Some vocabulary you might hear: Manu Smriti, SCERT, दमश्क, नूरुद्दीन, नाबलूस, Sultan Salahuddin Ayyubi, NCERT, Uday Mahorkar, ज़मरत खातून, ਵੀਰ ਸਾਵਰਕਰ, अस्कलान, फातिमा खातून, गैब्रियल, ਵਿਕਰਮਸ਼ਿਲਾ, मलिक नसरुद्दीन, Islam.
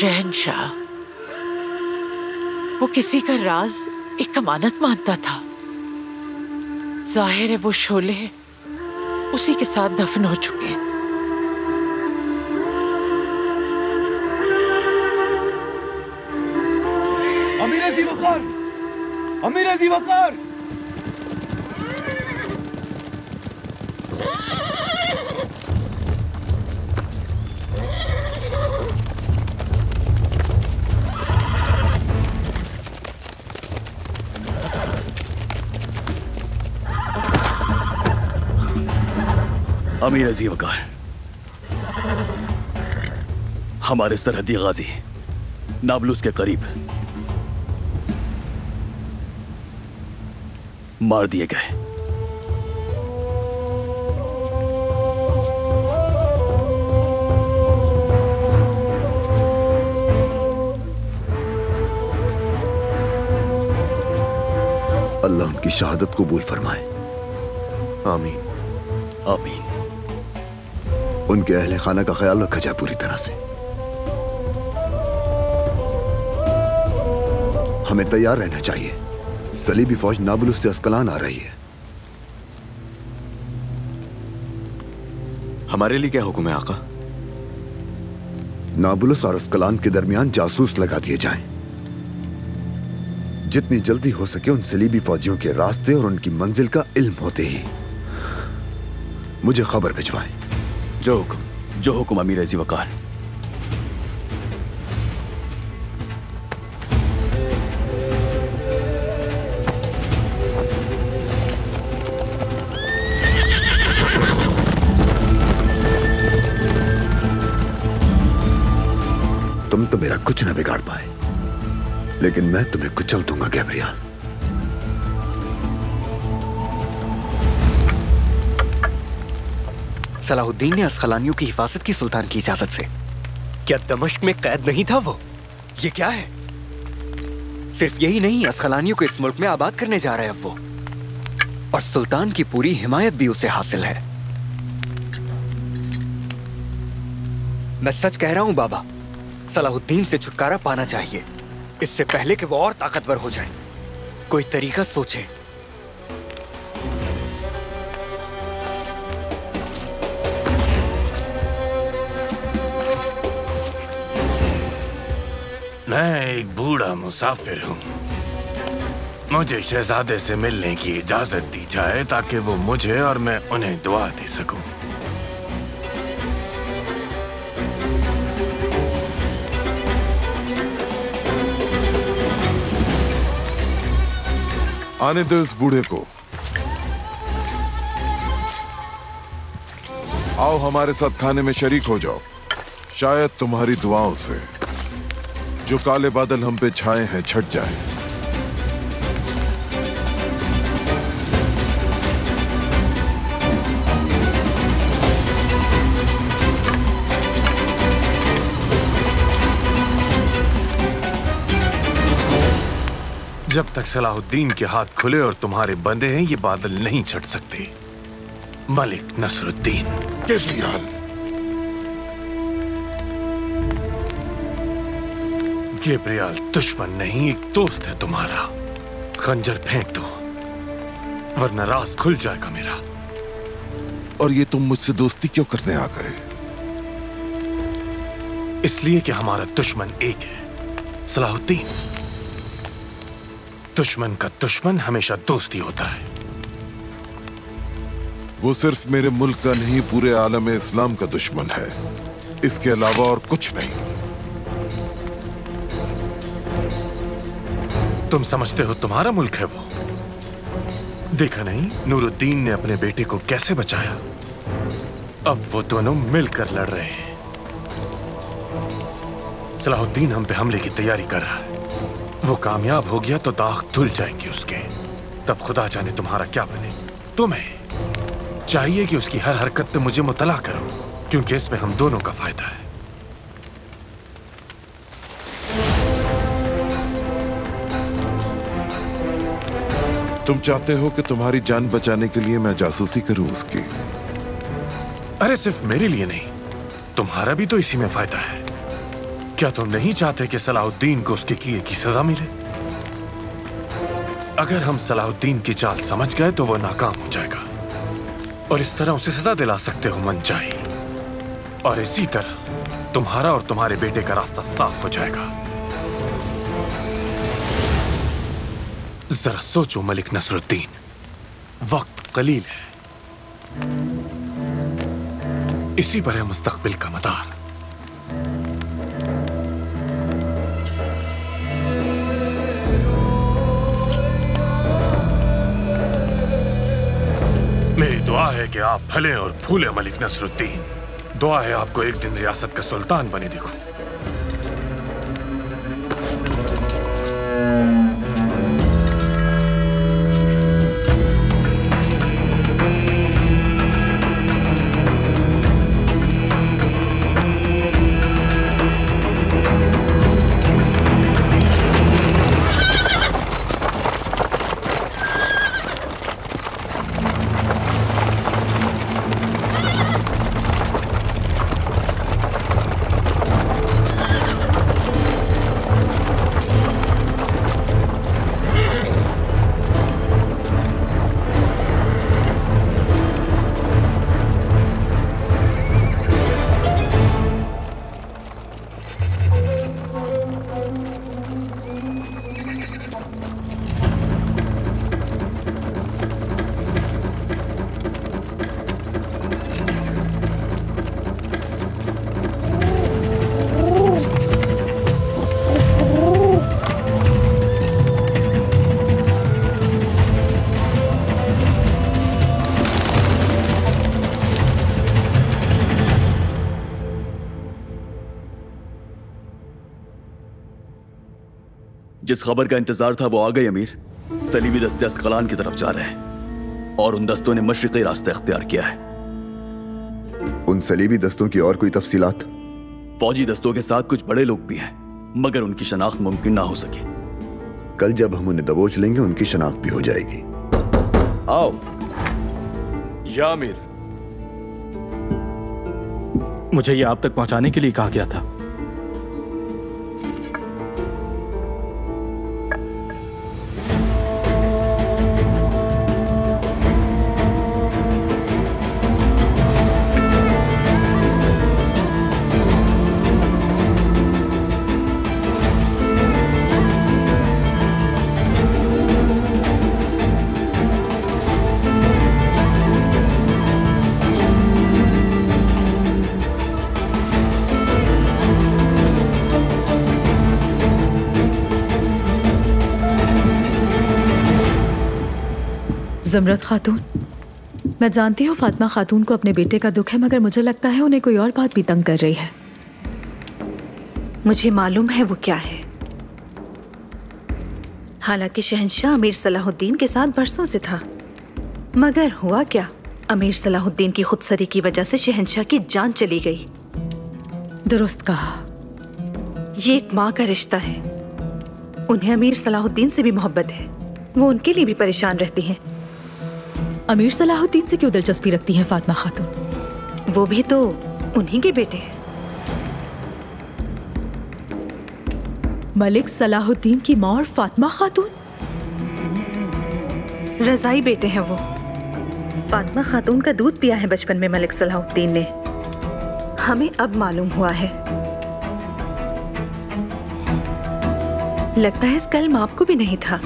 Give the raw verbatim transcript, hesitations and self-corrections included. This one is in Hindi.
शहनशाह, वो किसी का राज एक अमानत मानता था। जाहिर है वो शोले उसी के साथ दफन हो चुके हैं। अमीर जी वकार, अमीर जी वकार। अमीर अजीब वकार, हमारे सरहदी गाजी नाबलूस के करीब मार दिए गए। अल्लाह उनकी शहादत कबूल फरमाए। आमीन आमीन। उनके अहले खाना का ख्याल रखा जाए पूरी तरह से। हमें तैयार रहना चाहिए। सलीबी फौज नाबलूस से अस्कलान आ रही है। हमारे लिए क्या हुक्म है आका? नाबलूस और अस्कलान के दरमियान जासूस लगा दिए जाएं। जितनी जल्दी हो सके उन सलीबी फौजियों के रास्ते और उनकी मंजिल का इल्म होते ही मुझे खबर भिजवाएं। जो हुक्म जो हुक्म अमीर अजी वकार। तुम तो मेरा कुछ ना बिगाड़ पाए, लेकिन मैं तुम्हें कुचल दूंगा गैब्रियल। सलाहुद्दीन ने अस्खलानियों की हिफाजत की सुल्तान की इजाजत से। क्या दमश्क में कैद नहीं था वो? ये क्या है? सिर्फ यही नहीं, अस्खलानियों को इस मुल्क में आबाद करने जा रहे हैं अब वो, और सुल्तान की पूरी हिमायत भी उसे हासिल है। मैं सच कह रहा हूं बाबा, सलाहुद्दीन से छुटकारा पाना चाहिए इससे पहले कि वो और ताकतवर हो जाए। कोई तरीका सोचे। मैं एक बूढ़ा मुसाफिर हूँ, मुझे शहजादे से मिलने की इजाजत दी जाए ताकि वो मुझे और मैं उन्हें दुआ दे सकूं। आने दो इस बूढ़े को। आओ हमारे साथ खाने में शरीक हो जाओ, शायद तुम्हारी दुआओं से जो काले बादल हम पे छाए हैं छट जाए। जब तक सलाहुद्दीन के हाथ खुले और तुम्हारे बंदे हैं ये बादल नहीं छट सकते। मलिक नसरुद्दीन। कैसी हाल? गैब्रियल दुश्मन नहीं, एक दोस्त है तुम्हारा। खंजर फेंक दो वरना राज खुल जाएगा मेरा। और ये तुम मुझसे दोस्ती क्यों करने आ गए? इसलिए कि हमारा दुश्मन एक है सलाहुद्दीन। दुश्मन का दुश्मन हमेशा दोस्ती होता है। वो सिर्फ मेरे मुल्क का नहीं, पूरे आलम इस्लाम का दुश्मन है। इसके अलावा और कुछ नहीं। तुम समझते हो तुम्हारा मुल्क है वो? देखा नहीं नूरुद्दीन ने अपने बेटे को कैसे बचाया। अब वो दोनों मिलकर लड़ रहे हैं। सलाहुद्दीन हम पे हमले की तैयारी कर रहा है। वो कामयाब हो गया तो दाग धुल जाएंगे उसके। तब खुदा जाने तुम्हारा क्या बने। तुम्हें चाहिए कि उसकी हर हरकत पे मुझे मुतला करो, क्योंकि इसमें हम दोनों का फायदा है। तुम चाहते हो कि तुम्हारी जान बचाने के लिए मैं जासूसी करूं उसकी? अरे सिर्फ मेरे लिए नहीं, तुम्हारा भी तो इसी में फायदा है क्या तुम नहीं चाहते कि सलाहुद्दीन को उसके किए की सजा मिले? अगर हम सलाहुद्दीन की चाल समझ गए तो वो नाकाम हो जाएगा और इस तरह उसे सजा दिला सकते हो मनचाही। और इसी तरह तुम्हारा और तुम्हारे बेटे का रास्ता साफ हो जाएगा। जरा सोचो मलिक नसरुद्दीन, वक्त कलील है, इसी पर है मुस्तकबिल का मदार। मेरी दुआ है कि आप फलें और फूलें मलिक नसरुद्दीन। दुआ है आपको एक दिन रियासत का सुल्तान बने देखूं। जिस खबर का इंतजार था वो आ गई अमीर। सलीबी दस्ते अस्कलान की तरफ जा रहे हैं और उन दस्तों ने मशरिकी रास्ता अख्तियार किया है। उन सलीबी दस्तों की और कोई तफसीलात? फौजी दस्तों के साथ कुछ बड़े लोग भी हैं मगर उनकी शनाख्त मुमकिन ना हो सके। कल जब हम उन्हें दबोच लेंगे उनकी शनाख्त भी हो जाएगी। आओ। या अमीर, मुझे यह आप तक पहुंचाने के लिए कहा गया था। ज़मरत खातून, मैं जानती हूँ फातिमा खातून को अपने बेटे का दुख है मगर मुझे लगता है उन्हें कोई और बात भी तंग कर रही है। मुझे मालूम है वो क्या है। हालांकि शहंशाह अमीर सलाहुद्दीन के साथ बरसों से था मगर हुआ क्या, अमीर सलाहुद्दीन की खुदसरी की वजह से शहंशाह की जान चली गई। दुरुस्त कहा, ये एक माँ का रिश्ता है। उन्हें अमीर सलाहुद्दीन से भी मोहब्बत है, वो उनके लिए भी परेशान रहती हैं। अमीर सलाहुद्दीन से क्यों दिलचस्पी रखती हैं फातिमा खातून? वो भी तो उन्हीं के बेटे हैं। मलिक सलाहुद्दीन की माँ और फातिमा खातून रजाई बेटे हैं। वो फातिमा खातून का दूध पिया है बचपन में मलिक सलाहुद्दीन ने, हमें अब मालूम हुआ है। लगता है इस कल माँ को भी नहीं था।